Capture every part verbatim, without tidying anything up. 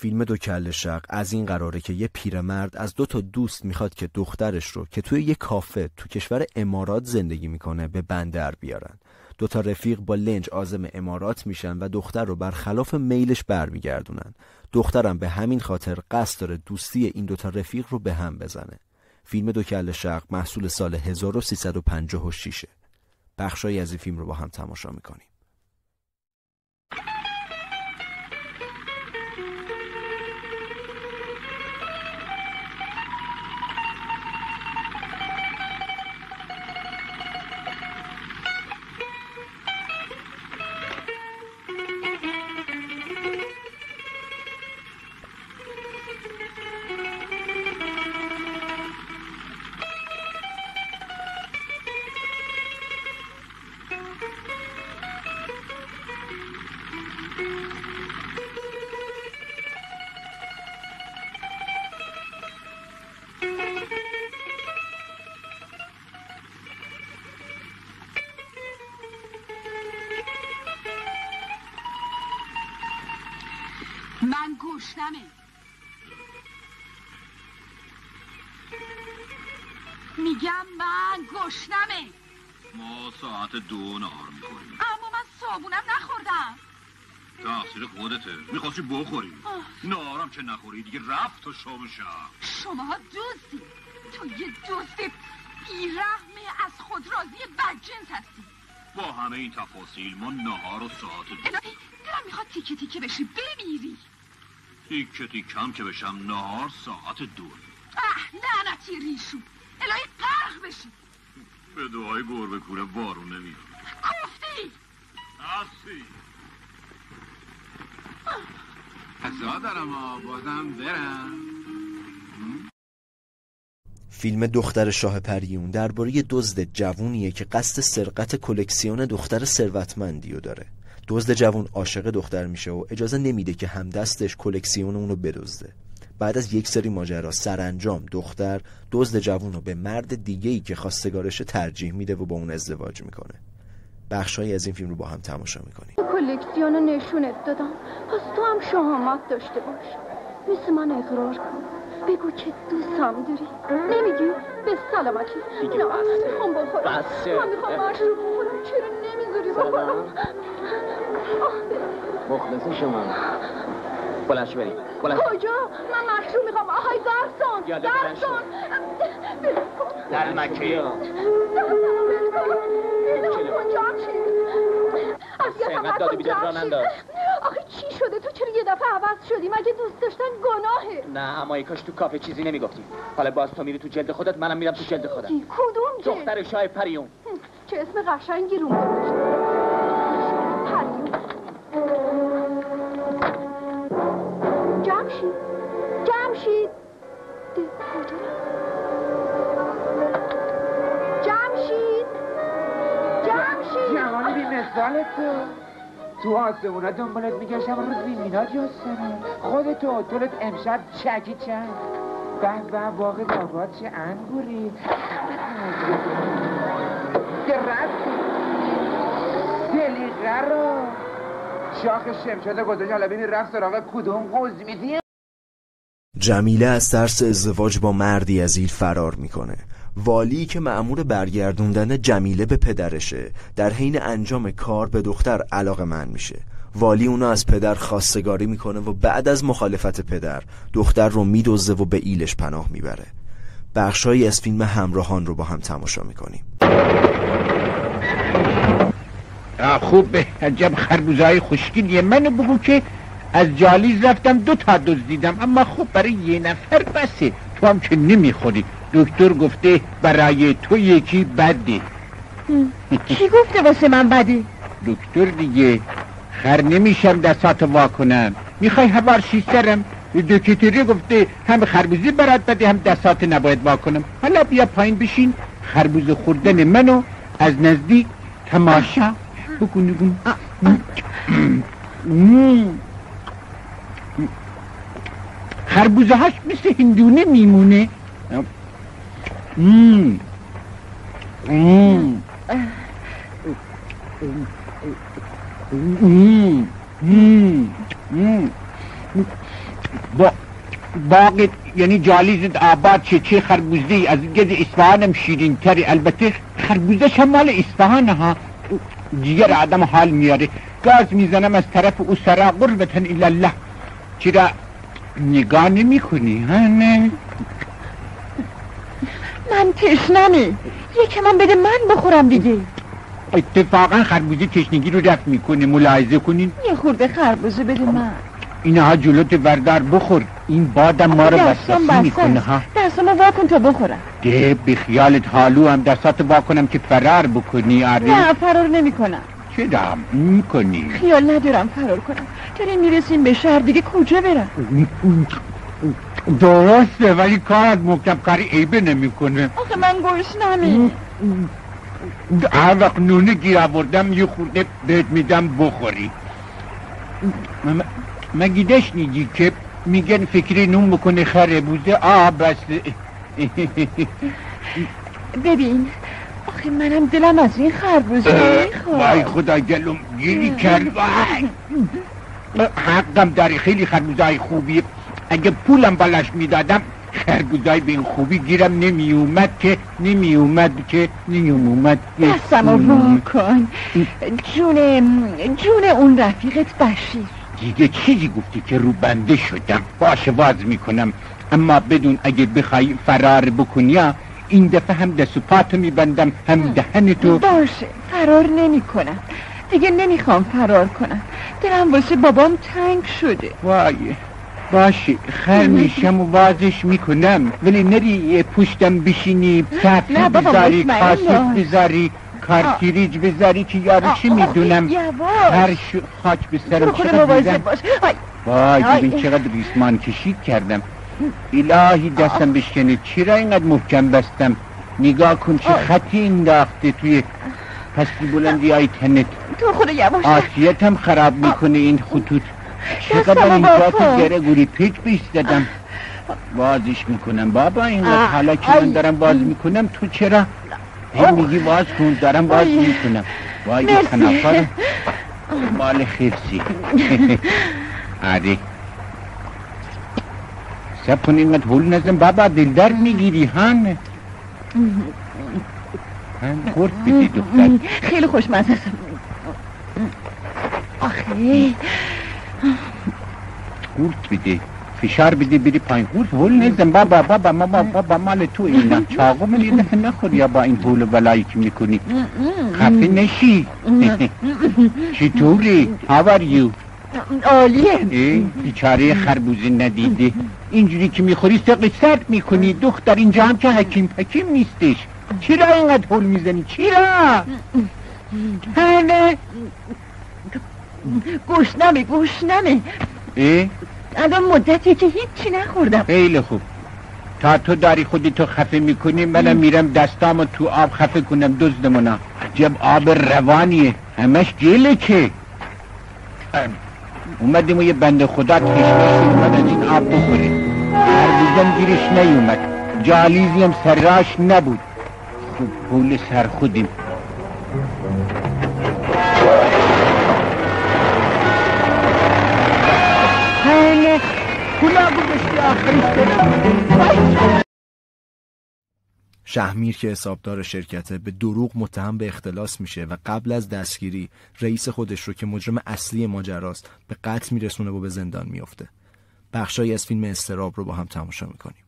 فیلم دو کله شرق از این قراره که یه پیرمرد از دو تا دوست میخواد که دخترش رو که توی یه کافه تو کشور امارات زندگی میکنه به بندر بیارن. دو تا رفیق با لنج عازم امارات میشن و دختر رو برخلاف میلش برمیگردونن. دخترم به همین خاطر قصد داره دوستی این دو تا رفیق رو به هم بزنه. فیلم دو کله شرق محصول سال هزار و سیصد و پنجاه و شش. بخشایی از این فیلم رو با هم تماشا میکنیم. من گوشتمه. میگم من گوشتمه. ما ساعت دو نهار میخوریم. اما من صابونم نخوردم. تقصیر خودته. میخواستی بخوریم. نهارم که نخوری دیگه رفت تا شام شب. شماها دوستی. تو یه دوست بیرحم از خود راضی بدجنس هستی. با همه این تفاصیل ما نهار و ساعت دو. دلم میخواد تیکه تیکه بشی بمیری. تیکه تیکم که بشم نهار ساعت دو. اه نه نتی ریشو الهی قرخ بشی. به دعای گربه کوره بارون نمیاد. کوفتی هستی حسا دارم ها بازم برم. فیلم دختر شاه پریون درباره دزد جوونیه که قصد سرقت کلکسیون دختر ثروتمندیو داره. دزد جوان عاشق دختر میشه و اجازه نمیده که همدستش کلکسیون اونو بدزده. بعد از یک سری ماجرا سرانجام دختر دزد جوان رو به مرد دیگه‌ای که خواستگارشه ترجیح میده و با اون ازدواج میکنه. بخشایی از این فیلم رو با هم تماشا میکنیم. کلکسیون رو نشونت دادم، پس تو هم شهامت داشته باش. مثل من اقرار کن، بگو که دوستم داری. نمیگی؟ به سلامتی. نه میخوام بخورم، من میخوام ماش رو بخورم. چرا نمیذاری بخورم؟ مخلص شما. بلنش بریم. بلنش. کجا؟ من مشروب میخوام. آهای درسون. درسون. درمکی. کجا چی؟ سهمت داده بیداد را ننداز. آخه چی شده؟ تو چرا یه دفعه عوض شدی؟ مگه دوست داشتن گناهه؟ نه اما یکاش تو کافه چیزی نمیگفتی. حالا باز تو میری تو جلد خودت، منم میرم تو جلد خودم. کدوم جلد؟ دختر شاه پریون. چه اسم قشنگی رو گذاشتی. جمشید جمشید جمشید جمشید جمانه بی مثال تو تو آسمونه دنبالت میگشم روز بیمینا جستنه خودتو اطولت امشب چکی چند به به باقی بابات چه انگوری درست دلیقه رو شاخ شمشاده گذاشت حالا ببین رفت سراغ کدوم قوز میدی. جمیله از ترس ازدواج با مردی ازیر فرار میکنه. والی که مأمور برگردوندن جمیله به پدرشه در حین انجام کار به دختر علاقه‌مند میشه. والی اونو از پدر خواستگاری میکنه و بعد از مخالفت پدر دختر رو میدزده و به ایلش پناه میبره. بخشایی از فیلم همراهان رو با هم تماشا میکنیم. خوب به عجب خربوزهای خوشگلیه. منو بگو که از جالیز رفتم دو تا دزدیدم اما خوب برای یه نفر بسه. تو هم که نمیخوری. دکتر گفته برای تو یکی بده. کی گفته واسه من بده؟ دکتر دیگه. خر نمیشم دستاتو وا کنم. میخوای هوار شیسترم؟ دکتری گفته هم خربوزی برات بده هم دستاتو نباید وا کنم. حالا بیا پایین بشین خربوز خوردن منو از نزدیک تماشا بکن. نگون خربوزه هاش مثل هندونه میمونه. با باقی یعنی جالیزد آباد چه چه خربوزی از گز اصفهانم شیرین تری. البته خربوزش هم مال اصفهان ها، دیگر آدم حال میاره. گاز میزنم از طرف او سرا قربتن الله. چرا نگاه نمی کنی؟ نه من تشنمه، یکی من بده من بخورم دیگه. اتفاقا خربوزه تشنگی رو رفع میکنه، ملاحظه کنین. یه خورده خربوزه بده من. اینها جلوت وردار بخور، این بادم ما رو وسوسه میکنه ها. دستامو واکن تا بخورم. ده بی خیالت، حالو هم دستاتو واکنم که فرار بکنی. آره نه فرار نمیکنم. چرا میکنی؟ خیال ندارم فرار کنم. داریم میرسیم به شهر دیگه، کجا برم؟ درسته ولی کار از مکتب کاری عیبه نمیکنه. آخه من گرسنمه. هر وقت نونه گیر آوردم یه خورده بهت میدم بخوری. مگه دشنیدی که میگن فکری نون بکنه خربوزه؟ آه بس. ببین آخه منم دلم از این خربوزه میخواد. وای خدا گلوم گیری کرد. وای حقم داری، خیلی خربوزهای خوبی. اگه پولم بلاش میدادم خربوزهای به این خوبی گیرم نمی اومد که نمی اومد که نمی اومد. دستم رو واکن. جونه جونه اون رفیقت بشیر. دیگه چیزی گفتی که رو بنده شدم. باشه باز میکنم، اما بدون اگه بخوای فرار بکنی این دفعه هم دست و پاتو میبندم هم دهنتو. باشه فرار نمی کنم دیگه، نمیخوام فرار کنم. دلم واسه بابام تنگ شده. وای باشه خر میشم و بازش میکنم، ولی نری پشتم بشینی پفی بذاری، کاسف بذاری، کارتیریج بذاری که یارو چی میدونم. هر شو خاک به سرم چقدر بودم. وای ببین چقدر ریسمان کشید کردم. الهی دستم بشکنه، چرا اینقدر محکم بستم؟ نگاه کن چه خطی انداخته توی پستی بلندی های تنت. تو خود یواش آسیتم خراب میکنه این خطوط. چقدر اینجا تو گره گوری پیچ پیچ دادم. بازش میکنم بابا اینقدر. حالا که من دارم باز میکنم تو چرا این میگی باز کن؟ دارم باز میکنم. وای خنافر مال خیرسی. آره سب کن اینقدر هول نزم بابا، دلدر میگیری. هن هن خورد بدی دختر. خیلی خوشمزه است. آخه گورت بده، فشار بده بری پایین. گورت هول نیزم بابا. بابا بابا بابا مال تو اینا. چاقو منی ده نخور یا با این هول بلایی که میکنی. خفه نشی. چطوری؟ How are you؟ عالیه. بیچاره خربوزه ندیده اینجوری که میخوری سقه سرد میکنی. دختر اینجا هم که حکیم حکیم نیستش. چرا اینقدر هول میزنی؟ چرا؟ هنه گوشنمه گوشنمه. ای؟ الان مدتی که هیچی نخوردم. خیلی خوب، تا تو داری خودتو خفه میکنی منم میرم دستامو تو آب خفه کنم. دزدمونا عجب آب روانیه، همش جله. که اومدیم و یه بند خدا تشمیش اومدن این آب بخوره. هرگزم گیرش نیومد، جالیزی هم سراش نبود. خوب پول سر خودیم. شهمیر که حسابدار شرکته به دروغ متهم به اختلاس میشه و قبل از دستگیری رئیس خودش رو که مجرم اصلی ماجراست به قتل میرسونه و به زندان میفته. بخشایی از فیلم استراب رو با هم تماشا میکنیم.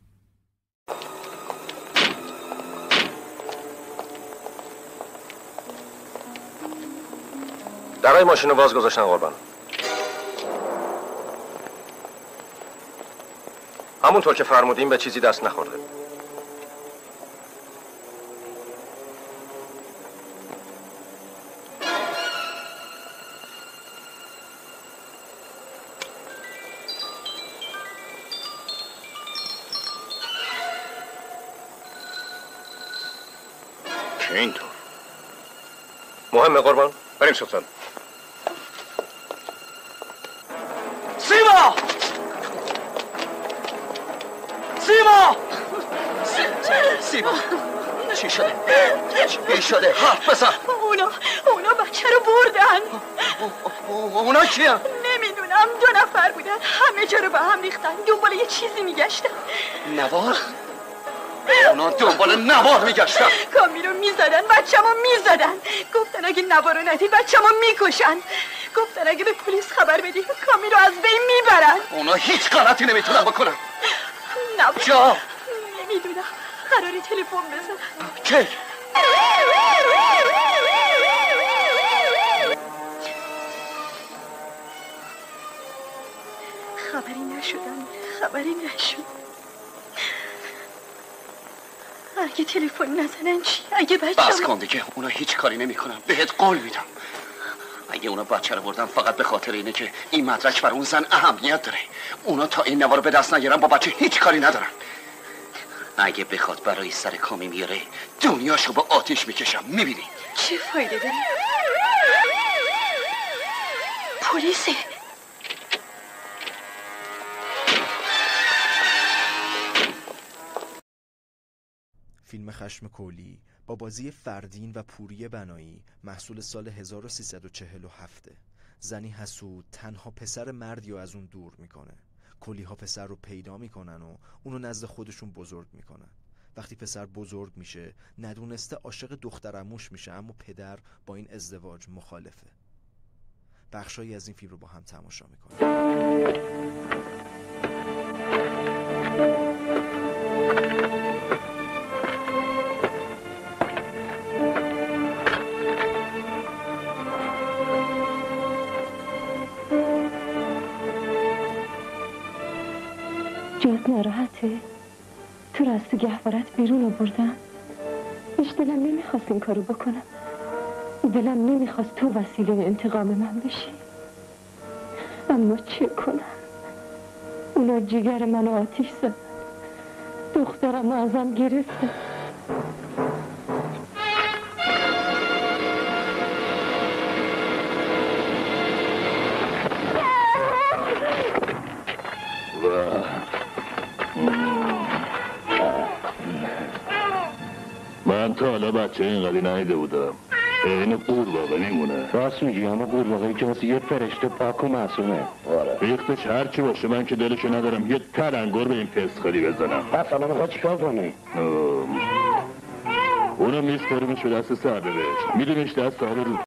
درهای ماشین رو باز گذاشتن قربان. همونطور که فرمودیم به چیزی دست نخورده. چه اینطور؟ مهمه قربان، بریم سلطان. سیما! سیما! سیما! چی شده؟ چی شده؟ حرف بزن. اونا، اونا بچه رو بردن. اونا کیه؟ نمیدونم، دو نفر بودن. کردن، همه جا رو به هم ریختن، دنبال یه چیزی میگشتن. نوار؟ اونا دنبال نوار میگشتن. کامی رو میزدن، بچه‌مو میزدن. گفتن اگه نوار رو ندی بچه‌مو میکشن. گفتن اگه به پلیس خبر بدی کامی رو از بین میبرن. اونا هیچ غلطی نمیتونن بکنن. نوار جا نمیدونم، قراره تلفن بزنم. کی؟ خبری نشدم، خبری نشد. اگه تلفن نزنن چی؟ اگه بچه بس کن دیگه، اونا هیچ کاری نمی کنن. بهت قول میدم اگه اونا بچه رو بردن فقط به خاطر اینه که این مدرک برای اون زن اهمیت داره. اونا تا این نوار رو به دست نگیرن با بچه هیچ کاری ندارن. اگه بخواد برای سر کامی میاره دنیاشو با آتیش میکشم. میبینی؟ چه فایده داره؟ پلیسه. فیلم خشم کولی با بازی فردین و پوری بنایی محصول سال هزار و سیصد و چهل و هفت. زنی حسود تنها پسر مردی رو از اون دور میکنه. کلی ها پسر رو پیدا میکنن و اونو نزد خودشون بزرگ میکنن. وقتی پسر بزرگ میشه ندونسته عاشق دخترعموش میشه، اما پدر با این ازدواج مخالفه. بخشایی از این فیلم رو با هم تماشا میکنن. ناراحته تو را از تو گهوارت بیرون آوردم. هیچ دلم نمیخواست این کارو بکنم. دلم نمیخواست تو وسیله انتقام من بشی. اما چه کنم؟ اونا جگر منو آتیش زدن، دخترم ازم گرفتن. تا حالا بچه اینقدی نهیده بودم. این قورباغه مونه. راست میگی، اما قورباغه که مثل یه فرشته پاک و معصومه. آره ریختش هرچی باشه، من که دلشو ندارم یه تلنگر به این پسخالی بزنم. پس الان میخوای چیکار کنی؟ اونو میسپاریمش به دست سربرش، میدونش دست سربرش.